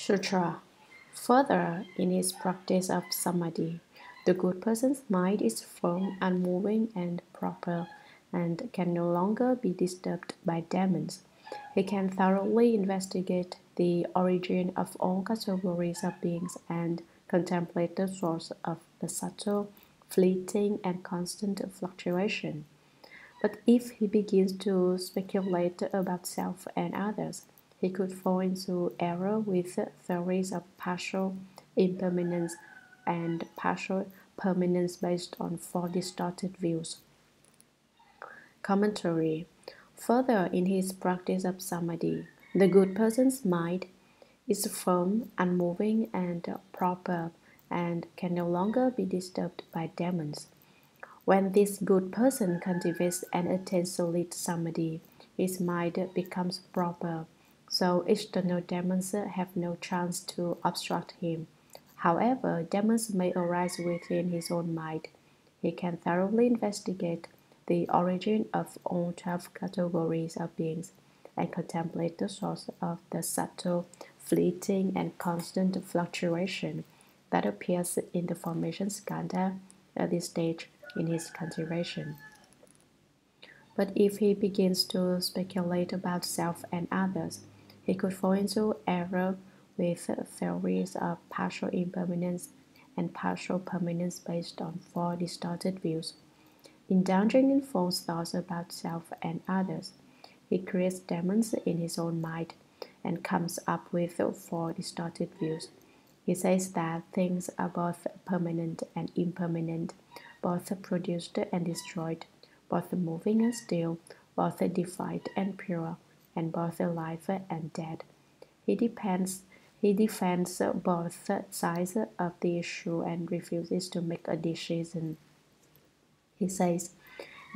Sutra. Further, in his practice of samadhi, the good person's mind is firm, unmoving, and proper, and can no longer be disturbed by demons. He can thoroughly investigate the origin of all categories of beings and contemplate the source of the subtle, fleeting, and constant fluctuation. But if he begins to speculate about self and others, he could fall into error with theories of partial impermanence and partial permanence based on four distorted views. Commentary. Further, in his practice of samadhi, the good person's mind is firm, unmoving, and proper, and can no longer be disturbed by demons. When this good person cultivates and attains solid samadhi, his mind becomes proper, so external demons have no chance to obstruct him. However, demons may arise within his own mind. He can thoroughly investigate the origin of all 12 categories of beings and contemplate the source of the subtle, fleeting, and constant fluctuation that appears in the Formation Skanda at this stage in his cultivation. But if he begins to speculate about self and others, he could fall into error with theories of partial impermanence and partial permanence based on four distorted views. Indulging in false thoughts about self and others, he creates demons in his own mind and comes up with four distorted views. He says that things are both permanent and impermanent, both produced and destroyed, both moving and still, both defied and pure, and both alive and dead. He defends both sides of the issue and refuses to make a decision. He says,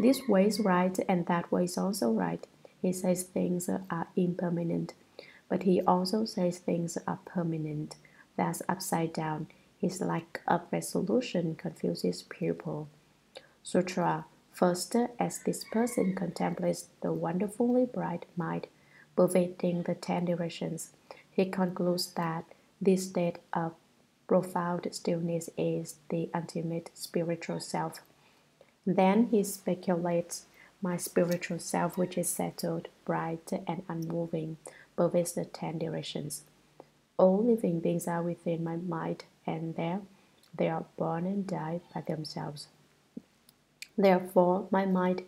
"This way is right and that way is also right." He says things are impermanent, but he also says things are permanent. That's upside down. His lack of resolution confuses people. Sutra. First, as this person contemplates the wonderfully bright mind pervading the 10 directions, he concludes that this state of profound stillness is the ultimate spiritual self. Then he speculates, "My spiritual self, which is settled, bright, and unmoving, pervades the 10 directions. All living beings are within my mind, and there they are born and die by themselves. Therefore, my mind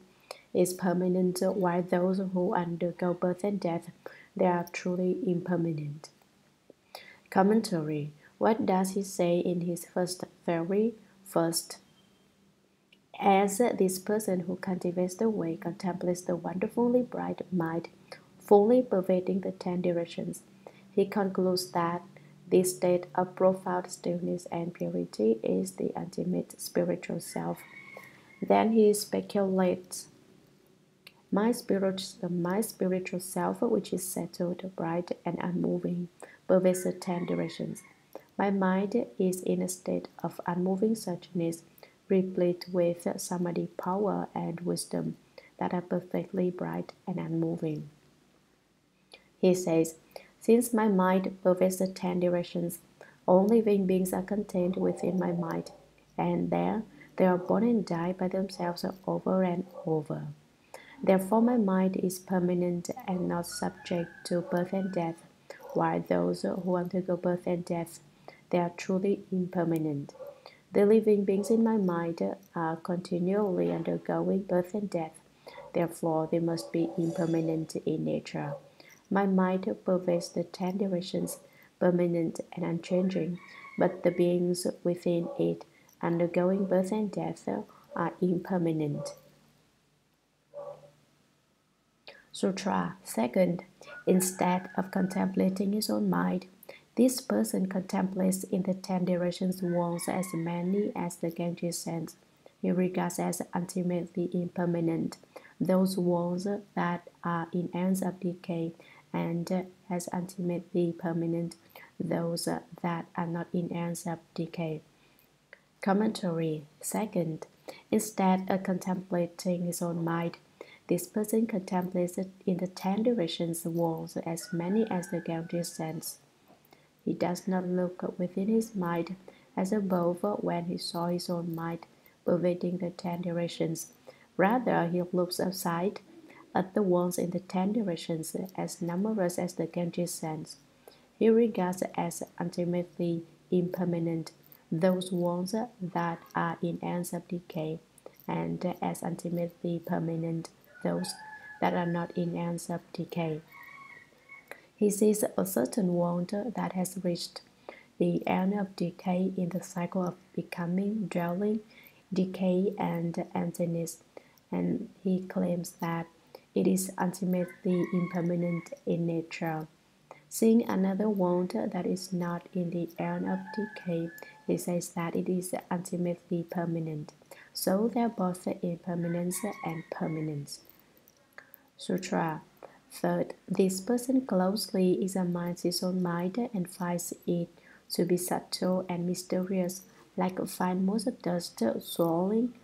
is permanent, while those who undergo birth and death, they are truly impermanent." Commentary. What does he say in his first theory? First, as this person who cultivates the way contemplates the wonderfully bright mind, fully pervading the 10 directions, he concludes that this state of profound stillness and purity is the ultimate spiritual self. Then he speculates, my spiritual self, which is settled, bright, and unmoving, pervades the 10 directions. My mind is in a state of unmoving suchness, replete with samadhi power and wisdom that are perfectly bright and unmoving." He says, "Since my mind pervades the 10 directions, all living beings are contained within my mind, and there they are born and die by themselves over and over. Therefore, my mind is permanent and not subject to birth and death, while those who undergo birth and death, they are truly impermanent. The living beings in my mind are continually undergoing birth and death. Therefore, they must be impermanent in nature. My mind pervades the 10 directions, permanent and unchanging, but the beings within it undergoing birth and death are impermanent." Sutra. Second, instead of contemplating his own mind, this person contemplates in the 10 directions walls as many as the Ganges sands. He regards as ultimately impermanent those walls that are in ends of decay, and as ultimately permanent those that are not in ends of decay. Commentary. Second, instead of contemplating his own mind, this person contemplates in the 10 directions walls as many as the Ganges sands. He does not look within his mind as above when he saw his own mind pervading the 10 directions. Rather, he looks outside at the ones in the 10 directions, as numerous as the Ganges sands. He regards as ultimately impermanent those ones that are in ends of decay, and as ultimately permanent those that are not in ends of decay. He sees a certain one that has reached the end of decay in the cycle of becoming, dwelling, decay, and emptiness, and he claims that it is ultimately impermanent in nature. Seeing another one that is not in the end of decay, he says that it is ultimately permanent. So they are both impermanence and permanence. Sutra. Third, this person closely examines his own mind and finds it to be subtle and mysterious, like a fine mote of dust swirling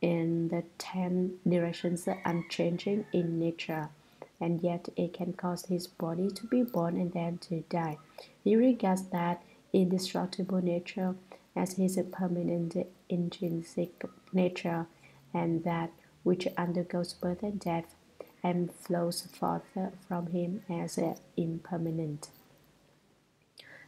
in the 10 directions, unchanging in nature, and yet it can cause his body to be born and then to die. He regards that indestructible nature as his permanent intrinsic nature, and that which undergoes birth and death and flows forth from him as impermanent.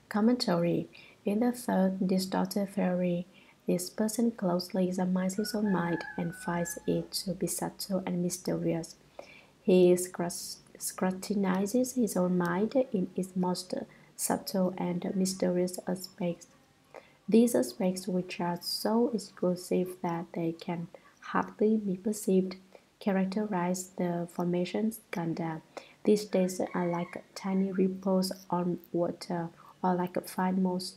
Commentary. In the third distorted theory, this person closely examines his own mind and finds it to be subtle and mysterious. He scrutinizes his own mind in its most subtle and mysterious aspects, these aspects which are so exclusive that they can hardly be perceived, characterize the Formation Skanda. These states are like tiny ripples on water, or like a fine mote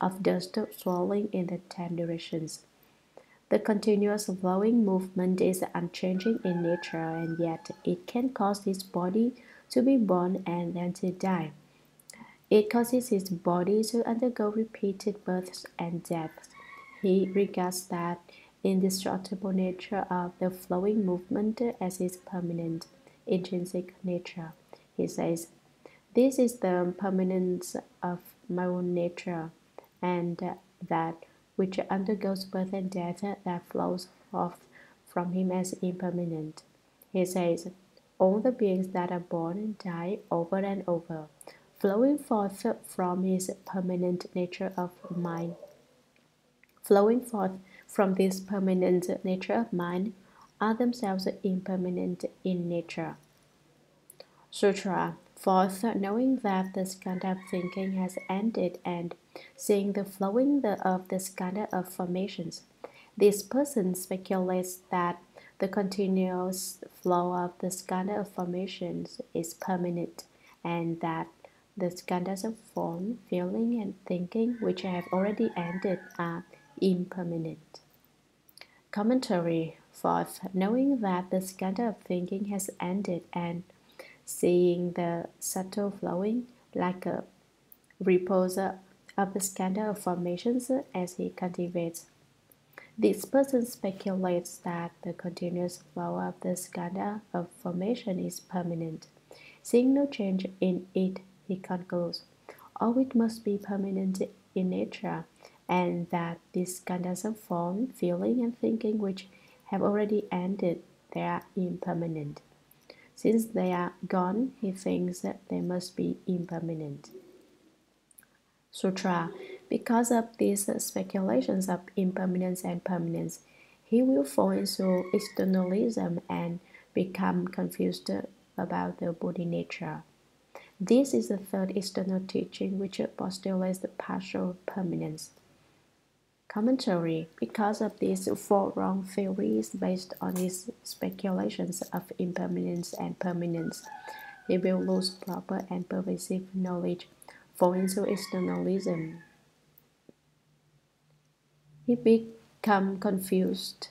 of dust swirling in the 10 directions. The continuous flowing movement is unchanging in nature, and yet it can cause his body to be born and then to die. It causes his body to undergo repeated births and deaths. He regards that indestructible nature of the flowing movement as its permanent, intrinsic nature. He says, "This is the permanence of my own nature, and that which undergoes birth and death that flows forth from him as impermanent." He says, "All the beings that are born and die over and over, flowing forth from his permanent nature of mind, flowing forth from this permanent nature of mind, are themselves impermanent in nature." Sutra. Fourth, knowing that the skanda of thinking has ended and seeing the flowing of the skanda of formations, this person speculates that the continuous flow of the skanda of formations is permanent, and that the skandhas of form, feeling, and thinking, which have already ended, are impermanent. Commentary. Fourth, knowing that the skanda of thinking has ended and seeing the subtle flowing, like a ripples, of the skanda of formations as he cultivates, this person speculates that the continuous flow of the skanda of formation is permanent. Seeing no change in it, he concludes, "Oh, it must be permanent in nature, and that these skandhas of form, feeling, and thinking, which have already ended, they are impermanent. Since they are gone," he thinks, "that they must be impermanent." Sutra. Because of these speculations of impermanence and permanence, he will fall into externalism and become confused about the Bodhi-nature. This is the third external teaching, which postulates the partial permanence. Commentary. Because of these four wrong theories based on his speculations of impermanence and permanence, he will lose proper and pervasive knowledge, fall into externalism. He become confused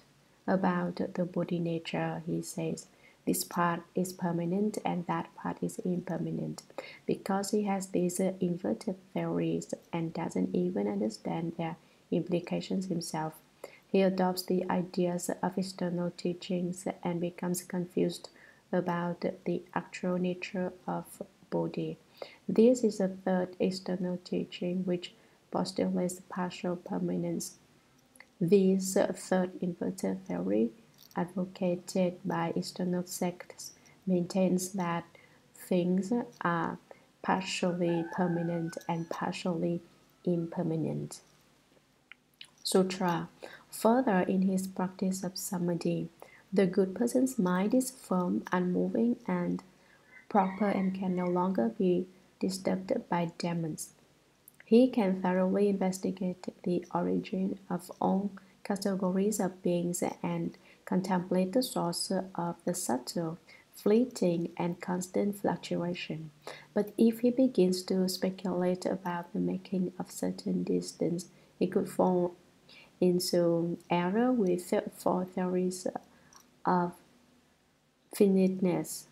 about the Bodhi-nature. He says, "This part is permanent and that part is impermanent," because he has these inverted theories and doesn't even understand their implications himself. He adopts the ideas of external teachings and becomes confused about the actual nature of Bodhi. This is a third external teaching which postulates partial permanence. This third inverted theory, advocated by external sects, maintains that things are partially permanent and partially impermanent. Sutra. Further, in his practice of samadhi, the good person's mind is firm, unmoving, and proper, and can no longer be disturbed by demons. He can thoroughly investigate the origin of all categories of beings and contemplate the source of the subtle, fleeting, and constant fluctuation. But if he begins to speculate about the making of certain distance, he could fall into error with four theories of finiteness.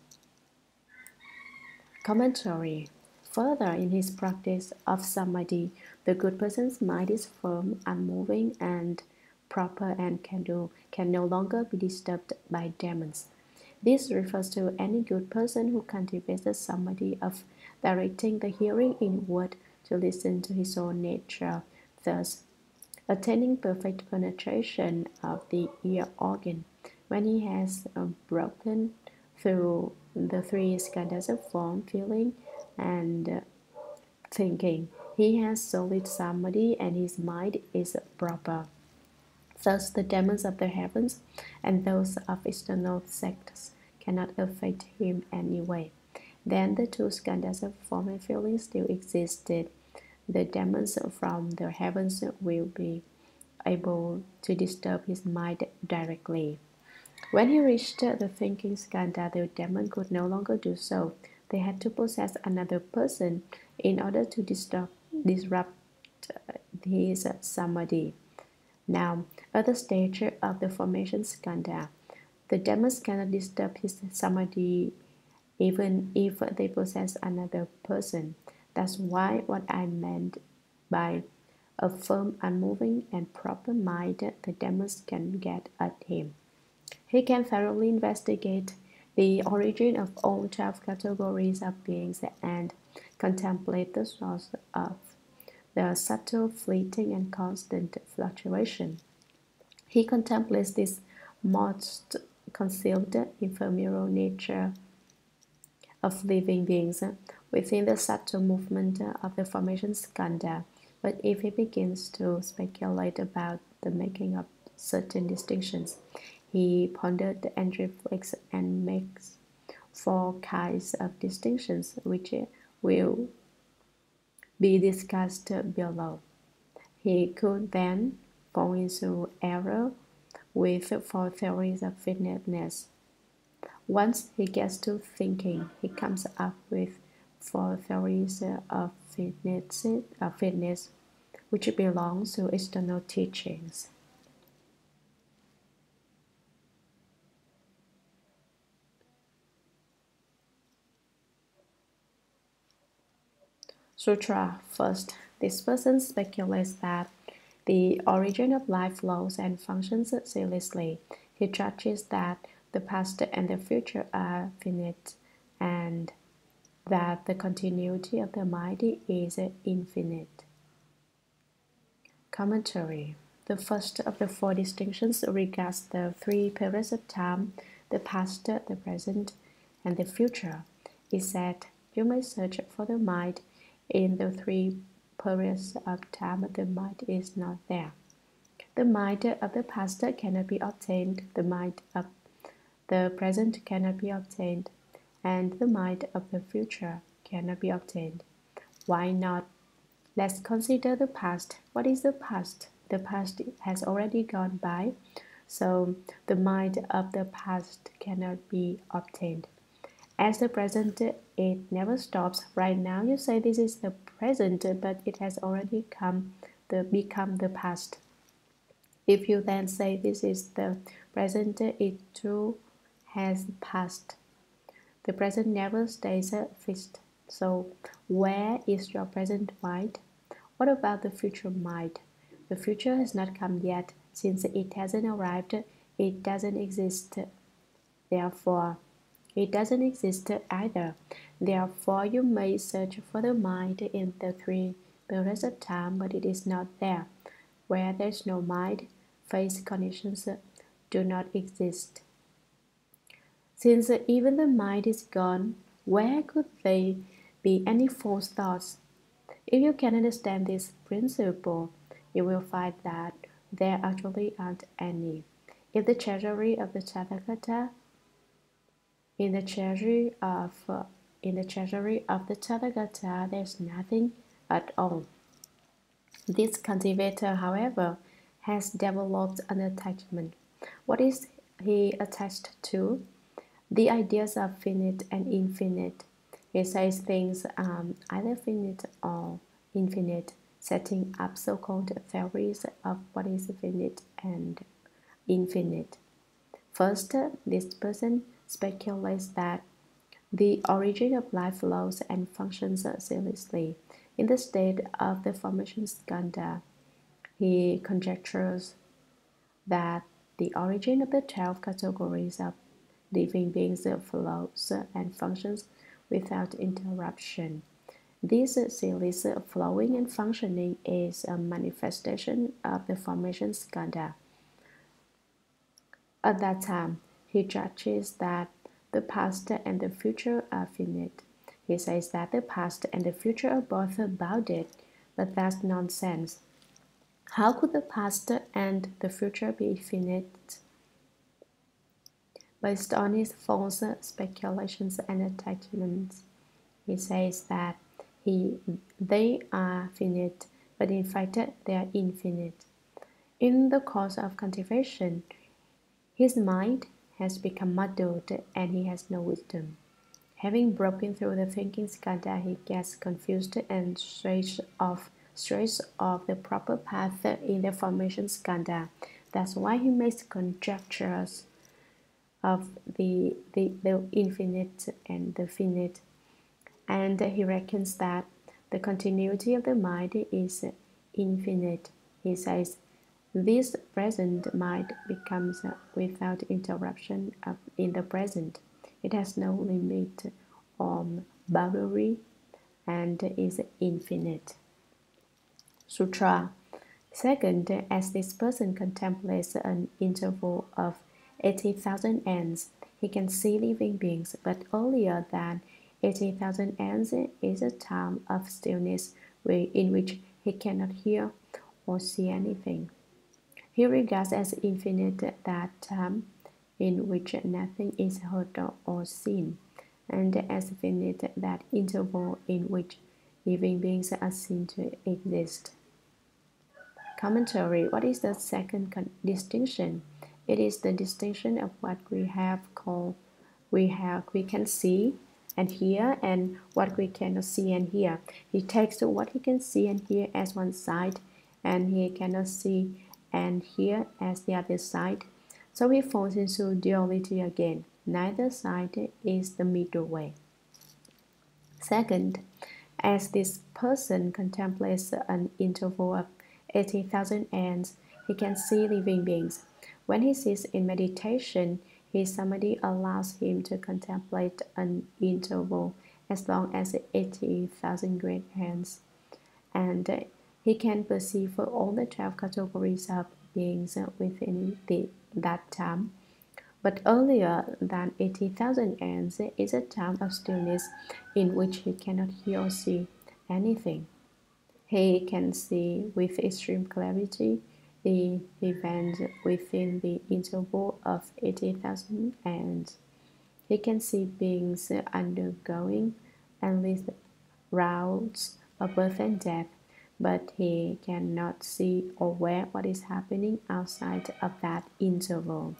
Commentary. Further, in his practice of samadhi, the good person's mind is firm, unmoving, and proper, and can no longer be disturbed by demons. This refers to any good person who cultivates the samadhi of directing the hearing inward to listen to his own nature, thus attaining perfect penetration of the ear organ. When he has broken through the three skandhas of form, feeling, and thinking, he has solid samadhi and his mind is proper. Thus, the demons of the heavens and those of external sects cannot affect him anyway. Then the two skandhas of form and feeling still existed. The demons from the heavens will be able to disturb his mind directly. When he reached the thinking skanda, the demon could no longer do so. They had to possess another person in order to disrupt his samadhi. Now, at the stage of the formation skanda, the demons cannot disturb his samadhi even if they possess another person. That's why what I meant by a firm, unmoving, and proper mind, the demons can get at him. He can thoroughly investigate the origin of all 12 categories of beings and contemplate the source of the subtle, fleeting, and constant fluctuation. He contemplates this most concealed, ephemeral nature of living beings within the subtle movement of the formation skanda. But if he begins to speculate about the making of certain distinctions, he pondered and reflects and makes four kinds of distinctions, which will be discussed below. He could then fall into error with four theories of finiteness. Once he gets to thinking, he comes up with four theories of finiteness, which belong to external teachings. Sutra. First, this person speculates that the origin of life flows and functions ceaselessly. He judges that the past and the future are finite and that the continuity of the mind is infinite. Commentary. The first of the four distinctions regards the three periods of time, the past, the present, and the future. It said, "You may search for the mind in the three periods of time, the mind is not there. The mind of the past cannot be obtained, the mind of the present cannot be obtained, and the mind of the future cannot be obtained. Why not? Let's consider the past. What is the past? The past has already gone by, so the mind of the past cannot be obtained. As the present, it never stops. Right now you say this is the present, but it has already become the past. If you then say this is the present, it too has passed. The present never stays fixed. So where is your present mind? What about the future mind? The future has not come yet. Since it hasn't arrived, it doesn't exist. Therefore, It doesn't exist either. Therefore, you may search for the mind in the 3 periods of time, but it is not there. Where there is no mind, phase conditions do not exist. Since even the mind is gone, where could there be any false thoughts? If you can understand this principle, you will find that there actually aren't any. If the treasury of the Tathagata, in the treasury of the Tathagata, there is nothing at all. This cultivator, however, has developed an attachment. What is he attached to? The ideas are finite and infinite. He says things are either finite or infinite, setting up so-called theories of what is finite and infinite. First, this person speculates that the origin of life flows and functions ceaselessly. In the state of the Formation Skanda, he conjectures that the origin of the 12 categories of living beings flows and functions without interruption. This series of flowing and functioning is a manifestation of the Formation Skanda. At that time, he judges that the past and the future are finite. He says that the past and the future are both bounded, but that's nonsense. How could the past and the future be finite? Based on his false speculations and attachments, he says that they are finite, but in fact they are infinite. In the course of cultivation, his mind has become muddled and he has no wisdom. Having broken through the thinking skanda, he gets confused and strays off the proper path in the Formation Skanda. That's why he makes conjectures of the infinite and the finite, and he reckons that the continuity of the mind is infinite. He says this present mind becomes without interruption in the present. It has no limit or boundary and is infinite. Sutra. Second, as this person contemplates an interval of 80,000 ans, he can see living beings, but earlier than 80,000 ans is a time of stillness in which he cannot hear or see anything. He regards as infinite that time in which nothing is heard or seen, and as finite that interval in which living beings are seen to exist. Commentary. What is the second distinction? It is the distinction of what we have called we can see and hear, and what we cannot see and hear. He takes what he can see and hear as one side, and he cannot see and hear as the other side. So he falls into duality again. Neither side is the middle way. Second, as this person contemplates an interval of 80,000 ans, he can see living beings. When he sits in meditation, his samadhi allows him to contemplate an interval as long as 80,000 great hands, and he can perceive all the 12 categories of beings within that time. But earlier than 80,000 ans is a time of stillness in which he cannot hear or see anything. He can see with extreme clarity the events within the interval of 80,000 ans. He can see beings undergoing endless rounds of birth and death, but he cannot see or aware what is happening outside of that interval.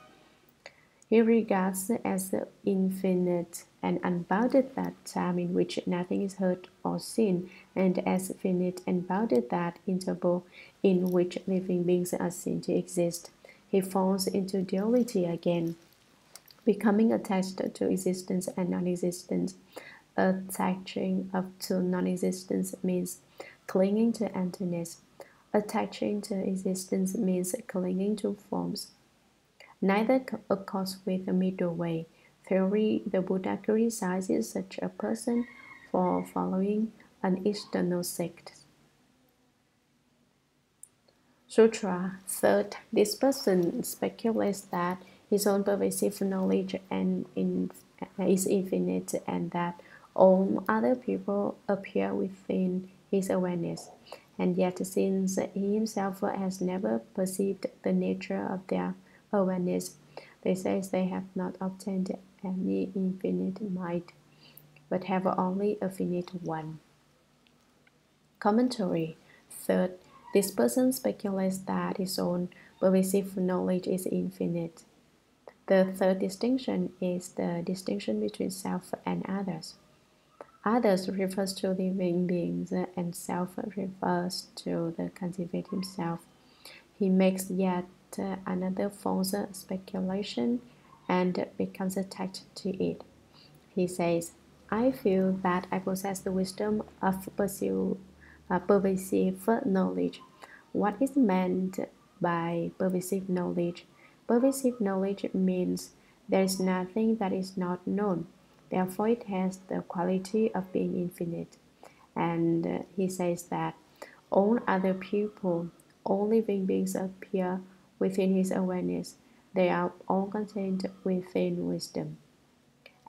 He regards as the infinite and unbounded that time in which nothing is heard or seen, and as finite and bounded that interval in which living beings are seen to exist. He falls into duality again, becoming attached to existence and non-existence. Attaching to non-existence means clinging to emptiness. Attaching to existence means clinging to forms. Neither accords with the middle way. theory, the Buddha criticizes such a person for following an external sect. Sutra. Third, this person speculates that his own pervasive knowledge is infinite and that all other people appear within his awareness, and yet since he himself has never perceived the nature of their awareness, they say they have not obtained any infinite mind, but have only a finite one. Commentary. Third, this person speculates that his own pervasive knowledge is infinite. The third distinction is the distinction between self and others. Others refers to living beings and self refers to the cultivating self. He makes yet another false speculation and becomes attached to it. He says, I feel that I possess the wisdom of pervasive knowledge. What is meant by pervasive knowledge? Pervasive knowledge means there is nothing that is not known. Therefore, it has the quality of being infinite. And he says that all other people, all living beings appear within his awareness. They are all contained within wisdom.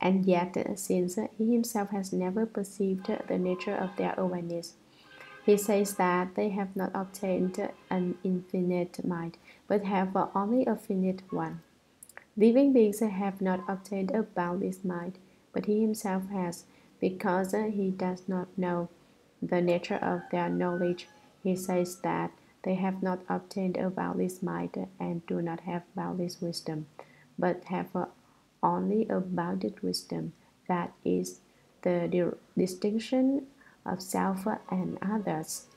And yet, since he himself has never perceived the nature of their awareness, he says that they have not obtained an infinite mind, but have only a finite one. Living beings have not obtained a boundless mind, but he himself has, because he does not know the nature of their knowledge. He says that they have not obtained a boundless mind and do not have boundless wisdom, but have only a bounded wisdom. That is the distinction of self and others.